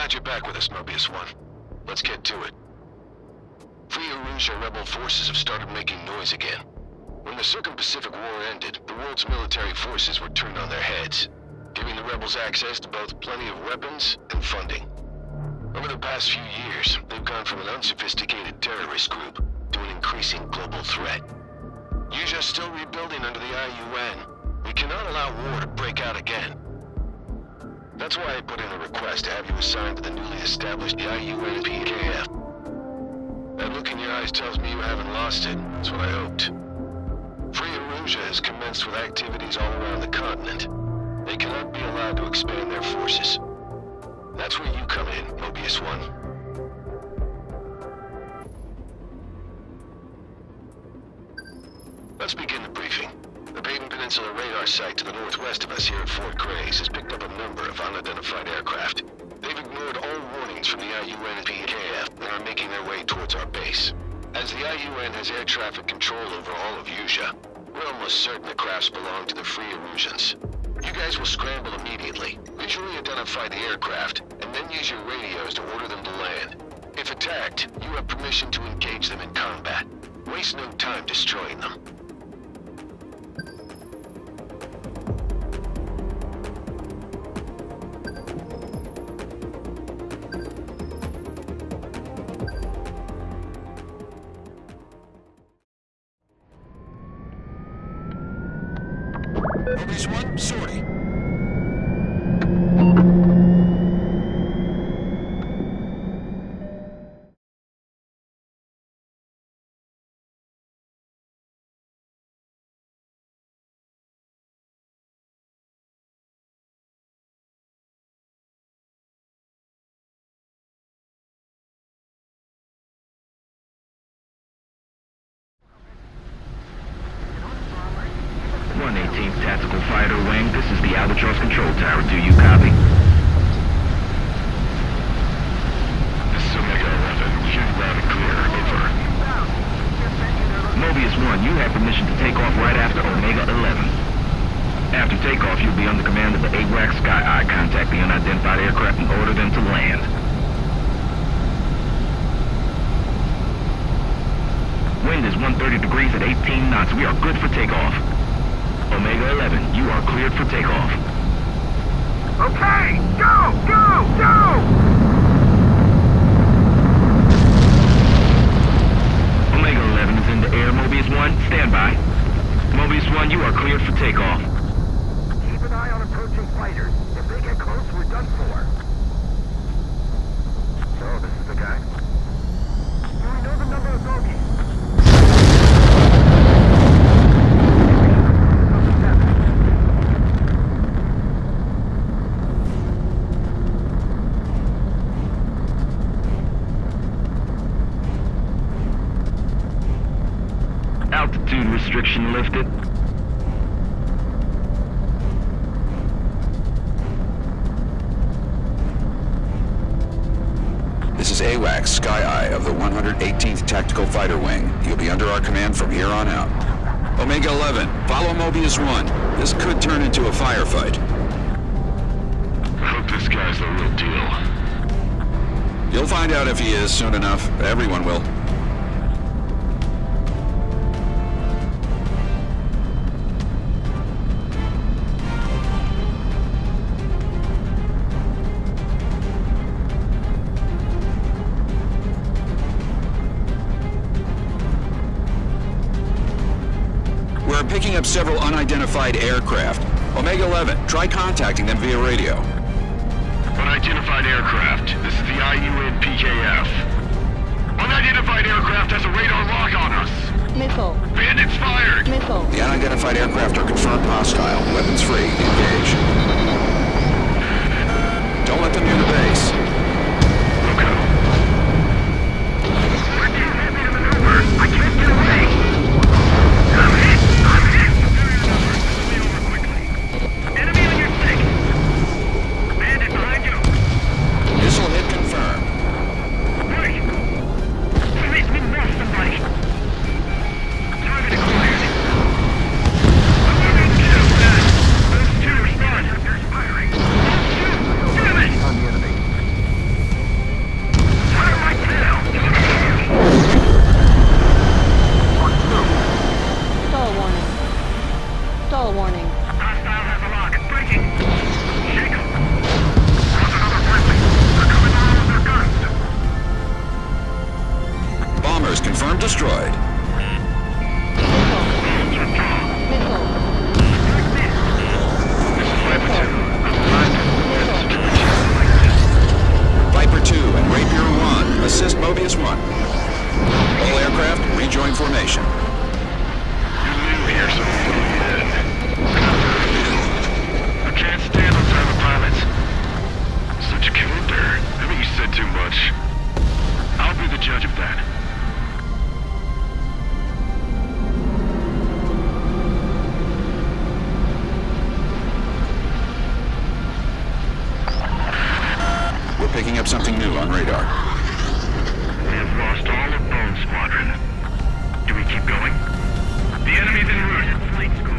Glad you're back with us, Mobius One. Let's get to it. Free Eurasia rebel forces have started making noise again. When the Circum-Pacific War ended, the world's military forces were turned on their heads, giving the rebels access to both plenty of weapons and funding. Over the past few years, they've gone from an unsophisticated terrorist group to an increasing global threat. Usea's still rebuilding under the IUN. We cannot allow war to break out again. That's why I put in a request to have you assigned to the newly established I.U.A.P.K.F. That look in your eyes tells me you haven't lost it. That's what I hoped. Free Eurasia has commenced with activities all around the continent. They cannot be allowed to expand their forces. That's where you come in, Mobius One. Let's begin the briefing. The Payton Peninsula radar site to the northwest of us here at Fort Grace has picked up a number of unidentified aircraft. They've ignored all warnings from the IUN-PKF and are making their way towards our base. As the IUN has air traffic control over all of Usea, we're almost certain the crafts belong to the Free Erusians. You guys will scramble immediately, visually identify the aircraft, and then use your radios to order them to land. If attacked, you have permission to engage them in combat. Waste no time destroying them. Tactical Fighter Wing, this is the Albatross Control Tower. Do you copy? This is Omega-11. Hear you loud and clear. Over. Mobius One, you have permission to take off right after Omega-11. After takeoff, you'll be under command of the AWACS Sky Eye. Contact the unidentified aircraft and order them to land. Wind is 130 degrees at 18 knots. We are good for takeoff. Omega-11, you are cleared for takeoff. Okay! Go! Go! Go! Omega-11 is in the air. Mobius One, stand by. Mobius One, you are cleared for takeoff. Keep an eye on approaching fighters. If they get close, we're done for. So, this is the guy. Do we know the number of bogies? Altitude restriction lifted. This is AWACS Sky Eye of the 118th Tactical Fighter Wing. You'll be under our command from here on out. Omega-11, follow Mobius One. This could turn into a firefight. I hope this guy's the real deal. You'll find out if he is soon enough. Everyone will. Picking up several unidentified aircraft. Omega-11, try contacting them via radio. Unidentified aircraft. This is the IUN-PKF. Unidentified aircraft has a radar lock on us. Missile. Bandits fired. Missile. The unidentified aircraft are confirmed hostile. Weapons free. Engage. Don't let them near the base. Okay. We're too heavy to maneuver. I can't get away. Target acquired. I'm going to kill that. picking up something new on radar. We have lost all of Bone Squadron. Do we keep going? The enemy's en route. Flight school.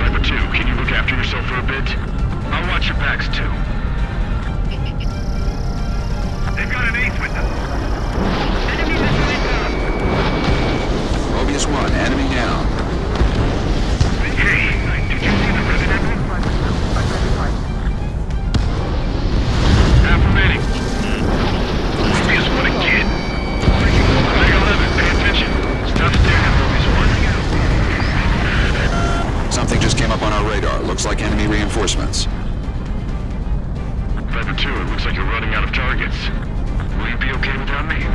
Viper 2, can you look after yourself for a bit? I'll watch your backs too. They've got an eighth with them. Mobius One, enemy down. Hey, did you see the red enemy? Affirmative. Mobius One again. Omega-11, pay attention. Stop staring at Mobius One. Something just came up on our radar. Looks like enemy reinforcements. Viper 2, it looks like you're running out of targets. Will you be okay without me?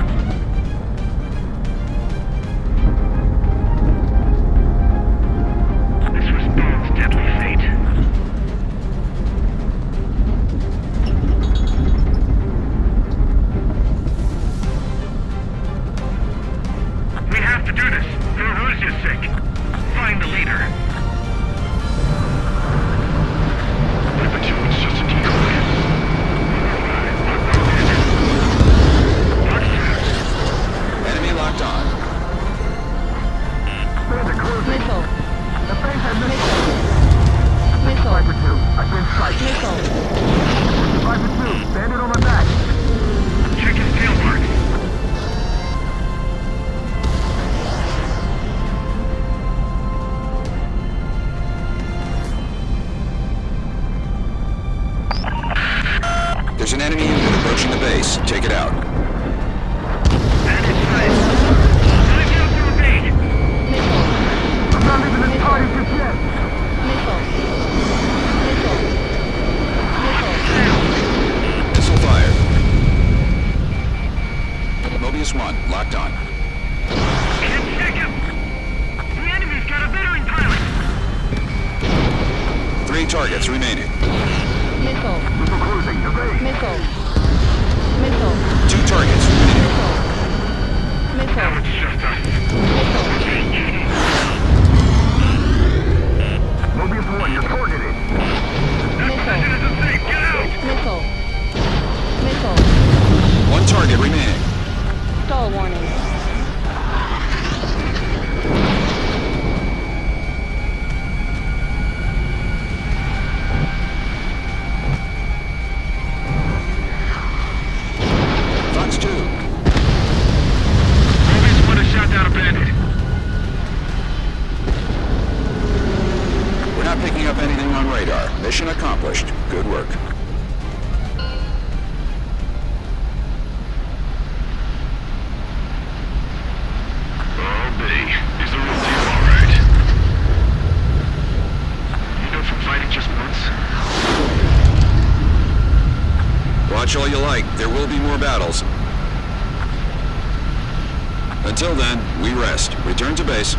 Until then, we rest. Return to base.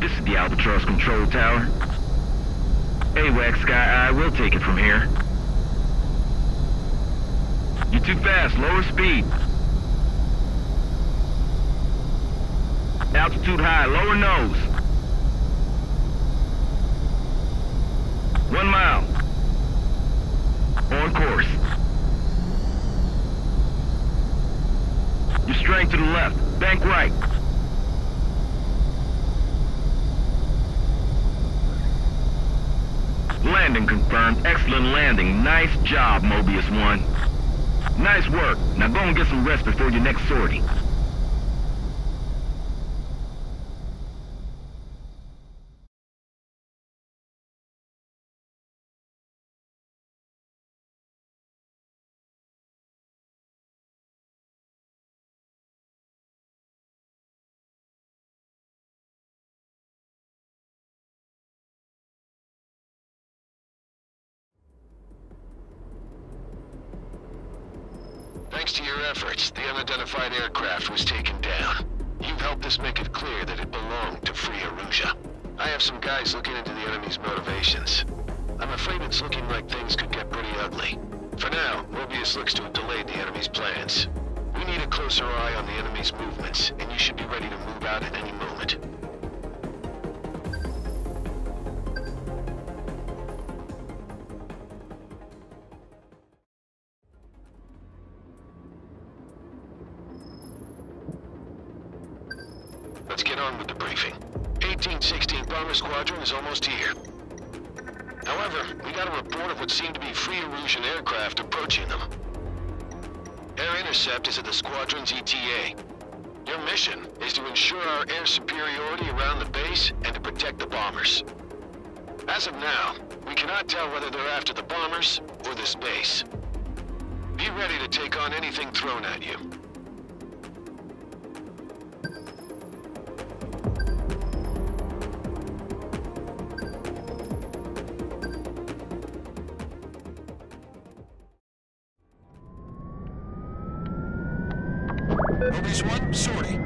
This is the Albatross control tower. AWACS Sky Eye, we'll take it from here. You're too fast, lower speed. Altitude high, lower nose. 1 mile. On course. Your strength to the left, bank right. Landing confirmed, excellent landing. Nice job, Mobius One. Nice work. Now go and get some rest before your next sortie. Thanks to your efforts, the unidentified aircraft was taken down. You've helped us make it clear that it belonged to Free Eurasia. I have some guys looking into the enemy's motivations. I'm afraid it's looking like things could get pretty ugly. For now, Mobius looks to have delayed the enemy's plans. We need a closer eye on the enemy's movements, and you should be ready to move out at any moment. Let's get on with the briefing. 1816 Bomber Squadron is almost here. However, we got a report of what seemed to be Free Erusian aircraft approaching them. Air intercept is at the squadron's ETA. Your mission is to ensure our air superiority around the base and to protect the bombers. As of now, we cannot tell whether they're after the bombers or this base. Be ready to take on anything thrown at you. Mobius One, sortie.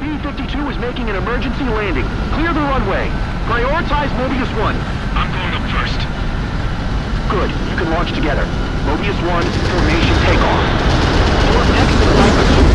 B-52 is making an emergency landing. Clear the runway. Prioritize Mobius One. I'm going up first. Good. You can launch together. Mobius One, formation takeoff. Form next to Viper 2.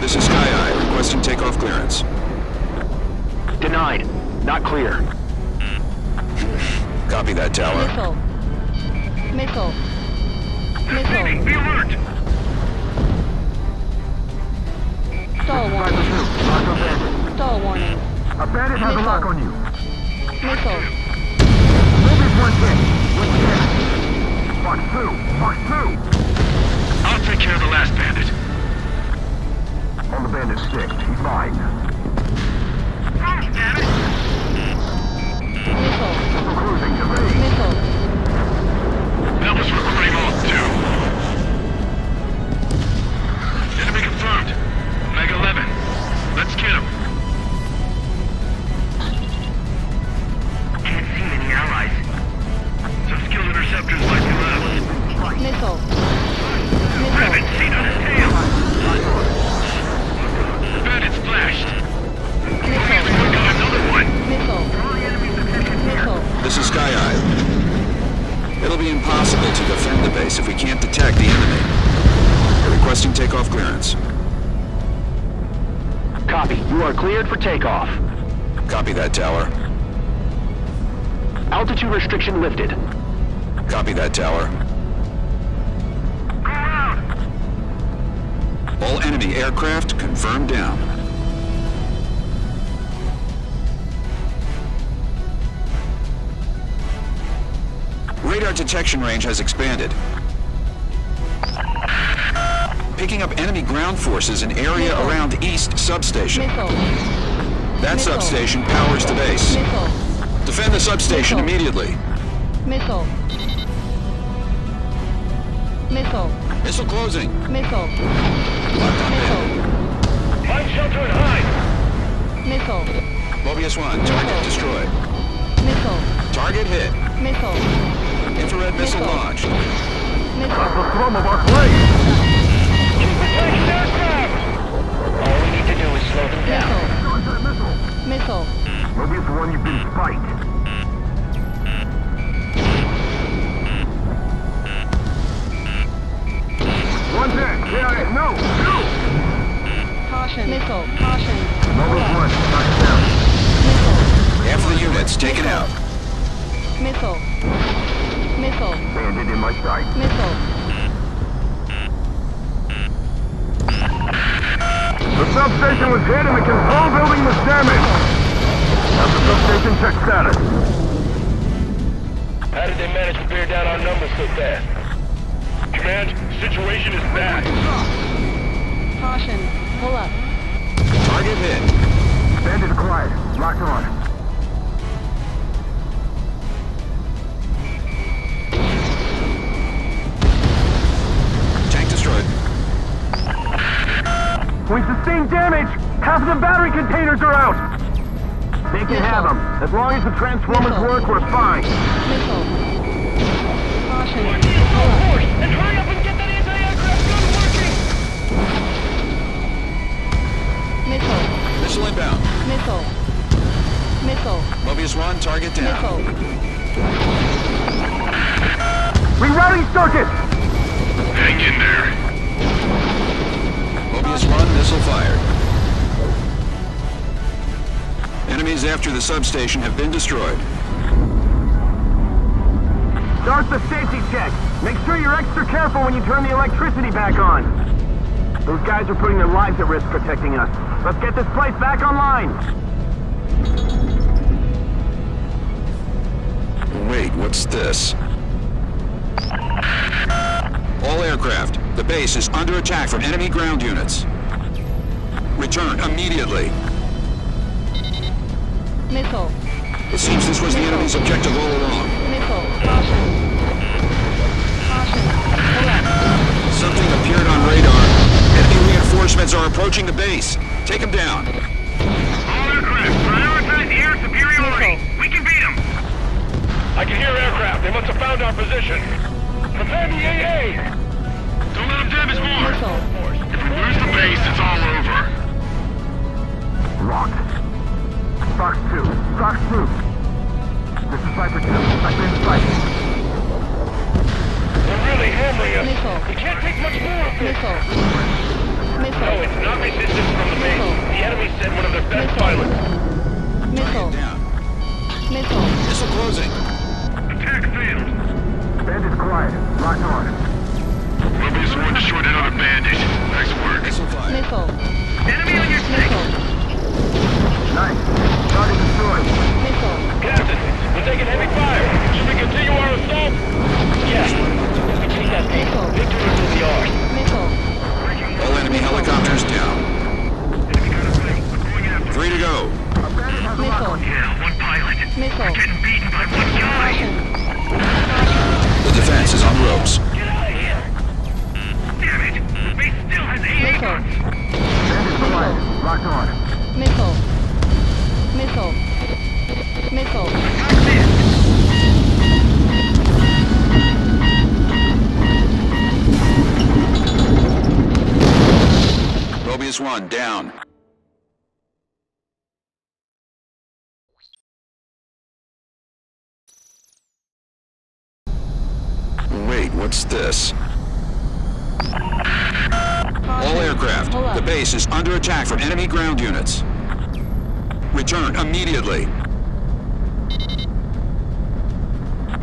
This is Sky Eye, requesting takeoff clearance. Denied. Not clear. Copy that, Tower. Missile. Missile. Be alert! Stall warning. Stall warning. Bandit has a lock on you. Missile. Mobius One hit. With hit. Mark two. I'll take care of the last bandit. On the bandit stick, he's mine. Damn it! Missile. We're cruising to range. Missile. That was for Raymond 2. Enemy confirmed. Omega-11. Let's get him. Can't see many allies. Some skilled interceptors might be left. Missile. Rabbit seat on his tail. Bandit splashed. Missile. We got another one. Missile. This is Sky Eye. It'll be impossible to defend the base if we can't detect the enemy. We're requesting takeoff clearance. Copy. You are cleared for takeoff. Copy that, Tower. Altitude restriction lifted. Copy that, Tower. All enemy aircraft confirmed down. Radar detection range has expanded. Picking up enemy ground forces in area around East Substation. That substation powers the base. Defend the substation immediately. Missile closing. Locked on in. Mine shelter and hide. Mobius One, target destroyed. Target hit. Infrared missile launched. That's the thrum of our play. All we need to do is slow them down. Missile. Mobius One, you've been spiked. One back. Yeah, no. No. Caution. Missile. Caution. Mobius One, knocked down. Missile. Half of the units taken out. Missile. Bandit in my sight. The substation was hit and the control building was damaged. Now the substation check status. How did they manage to bear down our numbers so fast? Command, situation is bad. Caution, pull up. Target hit. Bandit acquired. Locked on. Tank destroyed. We sustained damage! Half of the battery containers are out! They can have them. As long as the transformers work, we're fine. Caution. And hurry up and get that anti-aircraft gun working! Missile inbound. Mobius One, target down. Rerouting circuit! Hang in there. Mobius One, missile fired. Enemies after the substation have been destroyed. Start the safety check. Make sure you're extra careful when you turn the electricity back on. Those guys are putting their lives at risk protecting us. Let's get this place back online. Wait, what's this? All aircraft, the base is under attack from enemy ground units. Return immediately. It seems this was the enemy's objective all along. Something appeared on radar. Enemy reinforcements are approaching the base. Take them down. All aircraft, prioritize air superiority. We can beat them. I can hear aircraft. They must have found our position. Prepare the AA! Don't let them damage more! If we lose the base, it's all over. Locked. Fox 2. Fox 2. This is Viper 2. I've been fighting. They're really hammering us. We can't take much more of this. No, it's not resistance from the base. The enemy sent one of their best pilots. Missile closing. Attack failed. Bandit quiet. Lock on. Mobius One destroyed another bandit. Nice work. Enemy on your stick. Nice. Target destroyed. Captain, we're taking heavy fire. Should we continue our assault? Yes. If we take that vehicle, victory will be ours. All enemy helicopters down. Enemy got a thing. We're going after. 3 to go. Yeah, one pilot. We're getting beaten by one guy. The defense is on ropes. Get out of here! Damn it! The base still has AA guns! Locked on. Missile. Attack this! Mobius One, down. Wait, what's this? All aircraft, the base is under attack from enemy ground units. Return immediately.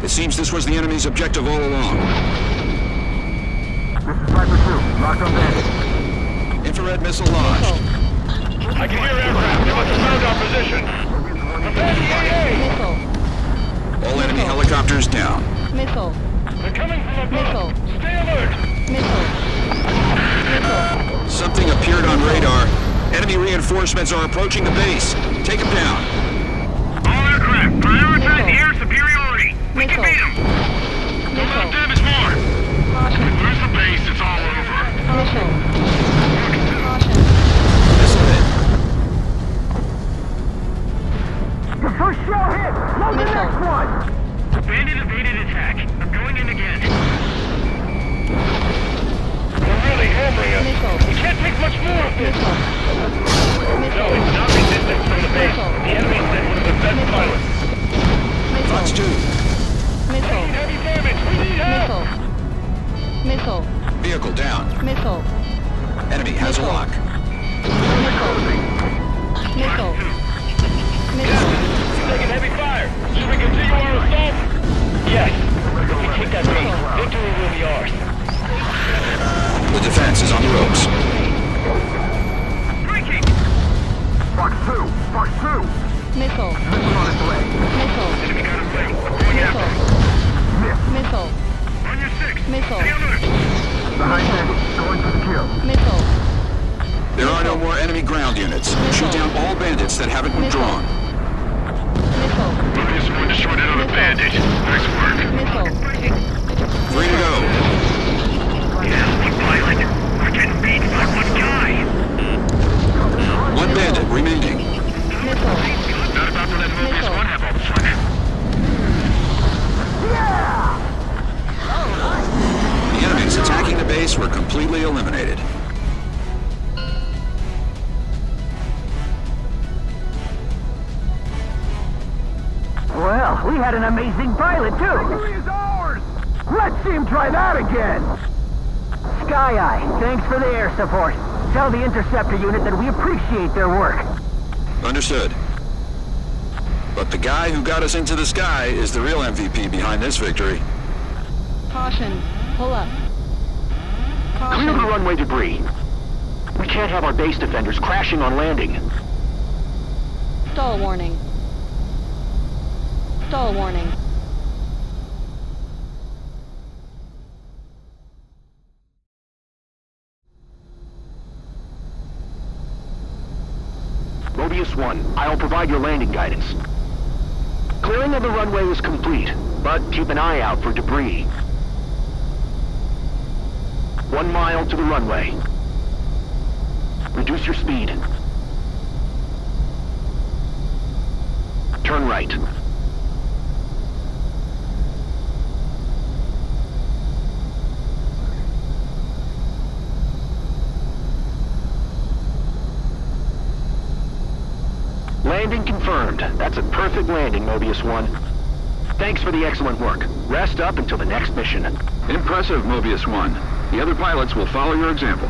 It seems this was the enemy's objective all along. This is Viper 2. Lock on bandit. Infrared missile launched. I can hear aircraft. They must have found our position. Prepare the AA! All enemy helicopters down. Missile. They're coming from above. Missile. Stay alert. Missile. Missile. Something appeared on radar. Enemy reinforcements are approaching the base. Take them down. All aircraft, prioritize air superiority. We can beat them. Don't let them damage more. We lose the base, it's all over. Missile hit. The first shell hit. Load the next one. Bandit evaded attack. I'm going in again. They're really hammering us. We can't take much more of this. No, it's not resistance from the base. The enemy said one of the best pilots. Fox 2. We need heavy damage. We need help. Missile. Vehicle down. Missile. Enemy has a lock. Missile. Missile. Taking heavy fire. Should we continue our assault? Yes. If we take that base, victory will be ours. The defense is on the ropes. Breaking! Fox 2! Missile. Missile on its way. Missile. Enemy got his way. Going after him. Missile. On your 6. Missile. Stay alert. Behind enemy. Going for the kill. Missile. There are no more enemy ground units. Shoot down all bandits that haven't been drawn. Mobius One destroyed another bandit. Nice work. Way to go. Yeah, one pilot. We're getting beat by one guy. One bandit remaining. Not about to let Mobius One have all the fun. Yeah! All right. The enemies attacking the base were completely eliminated. Well, we had an amazing pilot, too! Is ours. Let's see him try that again! Sky Eye, thanks for the air support. Tell the interceptor unit that we appreciate their work. Understood. But the guy who got us into the sky is the real MVP behind this victory. Caution. Pull up. Caution. Clear the runway debris. We can't have our base defenders crashing on landing. Stall warning. Stall warning. Mobius One, I'll provide your landing guidance. Clearing of the runway is complete, but keep an eye out for debris. 1 mile to the runway. Reduce your speed. Turn right. Landing confirmed. That's a perfect landing, Mobius One. Thanks for the excellent work. Rest up until the next mission. Impressive, Mobius One. The other pilots will follow your example.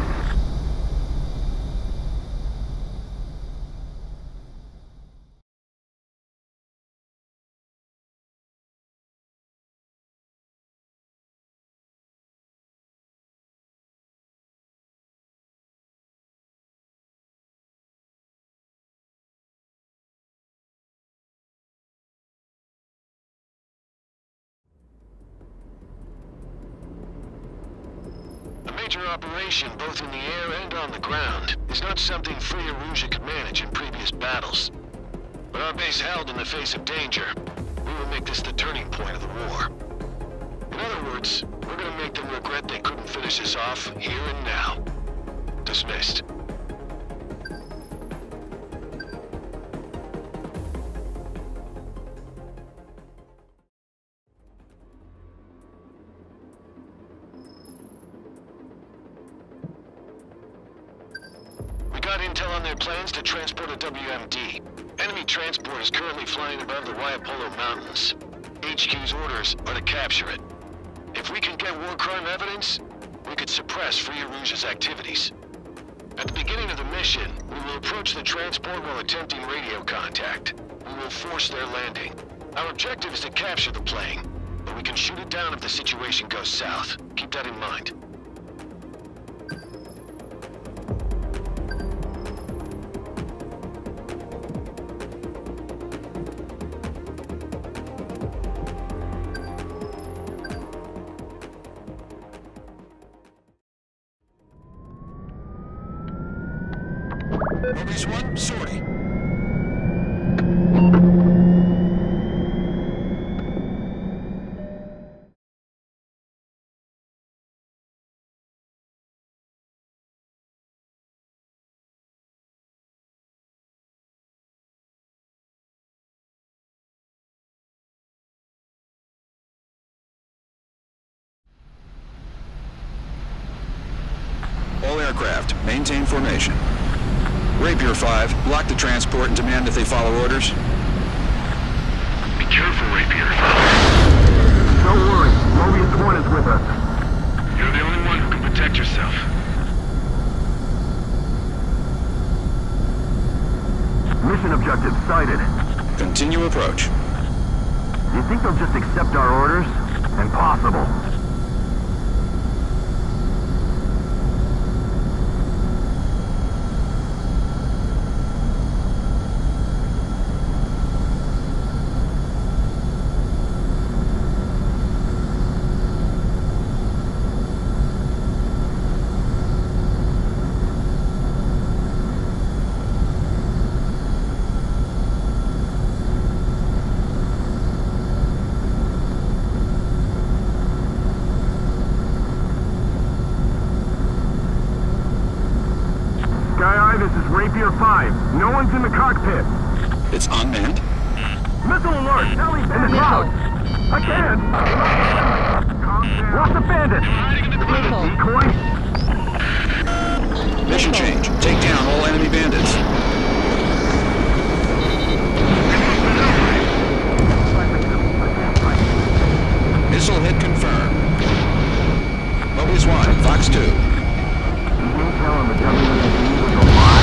Major operation, both in the air and on the ground, is not something Free Eurasia could manage in previous battles. But our base held in the face of danger. We will make this the turning point of the war. In other words, we're going to make them regret they couldn't finish us off here and now. Dismissed. Plans to transport a WMD. Enemy transport is currently flying above the Waiapolo Mountains. HQ's orders are to capture it. If we can get war crime evidence, we could suppress Free Erusia's activities. At the beginning of the mission, we will approach the transport while attempting radio contact. We will force their landing. Our objective is to capture the plane, but we can shoot it down if the situation goes south. Keep that in mind. Mobius One, sortie. Aircraft, maintain formation. Rapier 5, block the transport and demand that they follow orders. Be careful, Rapier 5. Don't worry, Mobius One is with us. You're the only one who can protect yourself. Mission objective sighted. Continue approach. You think they'll just accept our orders? Impossible. Rapier 5. No one's in the cockpit. It's unmanned. Missile alert! In the clouds! I can't! Watch the bandits! Decoy! Mission change. Take down all enemy bandits. Missile hit confirmed. Mobius One, Fox 2. You can tell him the WMD was a lot.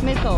Missile.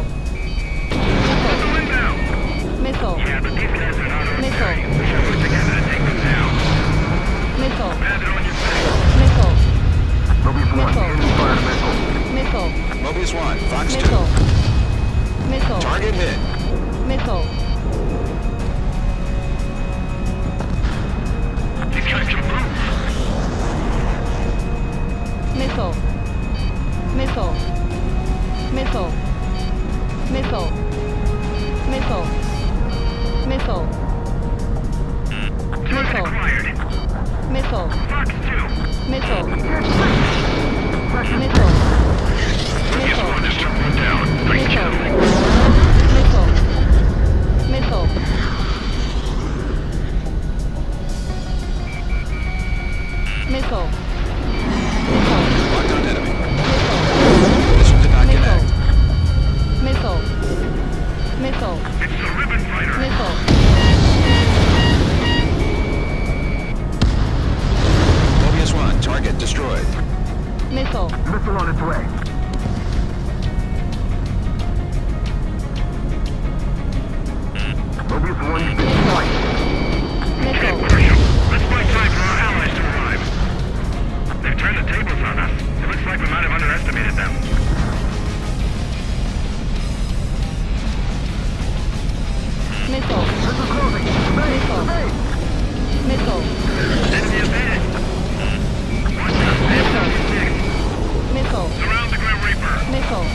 Fox 2. Missile. Pressure. Missile. on enemy. Mission did not connect. Missile. Missile. It's the ribbon fighter. Missile. Mobius One, target destroyed. Missile. Missile on its way. Mobius One, destroyed. Missile. Let's buy time for our allies to arrive. They've turned the tables on us. It looks like we might have underestimated them. Missile. Missile closing. Missile. Missile. Enemy evaded. Watch out. Missile. Missile. Surround the Grim Reaper. Missile.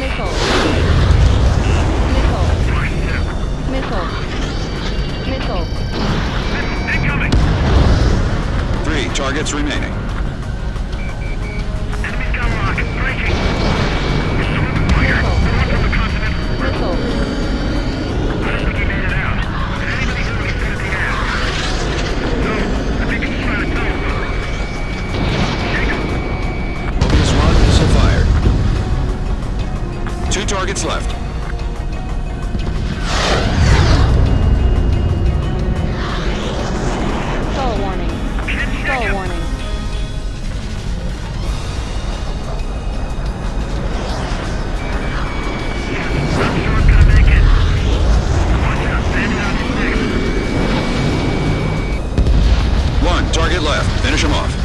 Missile. Missile. Missile. Missile. Missile. Incoming. 3 targets remaining. Enemy's got rocket. Breaking. Missile. Missile. Missile. Targets left. Stall warning. Stall warning. One target left. Finish him off.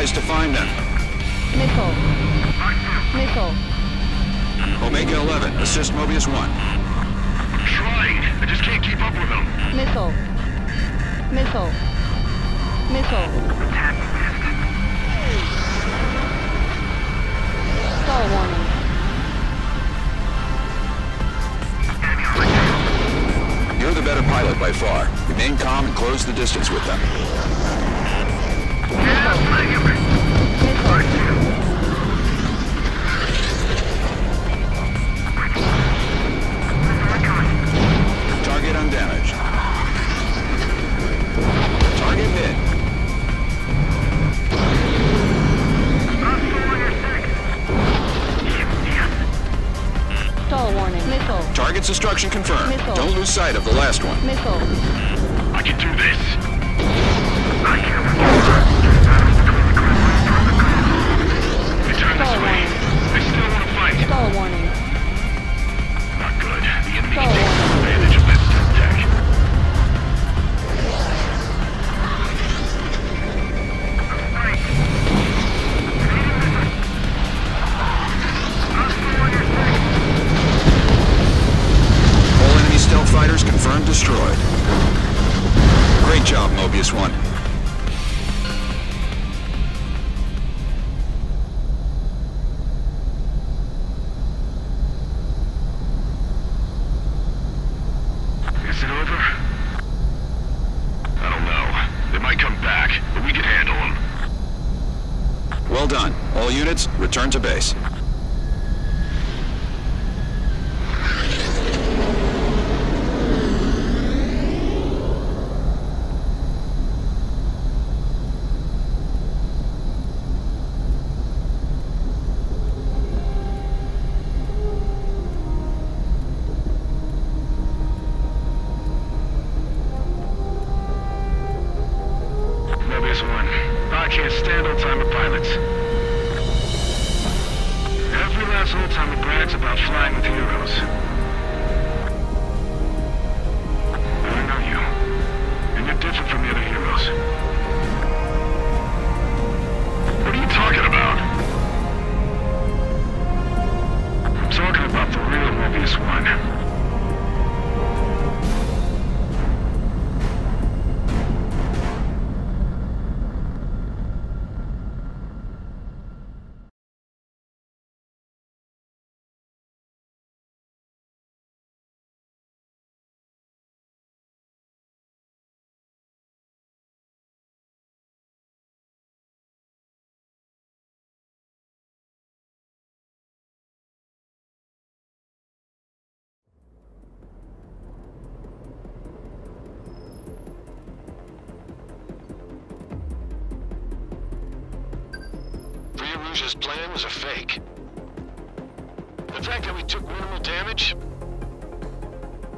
eyes to find them. Nickel. Nickel. Omega-11, assist Mobius One. Trying. I just can't keep up with them. Missile. Missile. Missile. Stall warning. You're the better pilot by far. Remain calm and close the distance with them. Target undamaged. Target hit. Warning. Missile. Target's destruction confirmed. Missile. Don't lose sight of the last one. Missile. I can do this. I can't remember. Return this way. I still want to fight. Stall warning. Not good. The enemy takes advantage of this attack. Stealth fighters confirmed destroyed. Great job, Mobius One. Is it over? I don't know. They might come back, but we can handle them. Well done. All units, return to base. His plan was a fake. The fact that we took minimal damage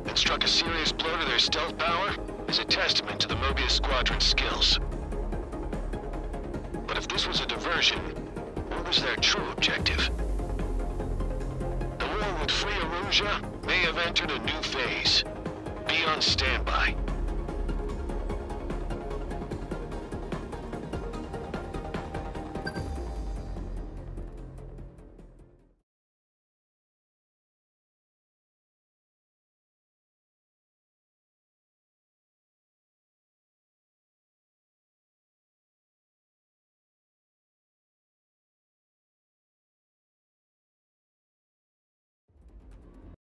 and struck a serious blow to their stealth power is a testament to the Mobius Squadron's skills. But if this was a diversion, what was their true objective? The war with Free Eurasia may have entered a new phase. Be on standby.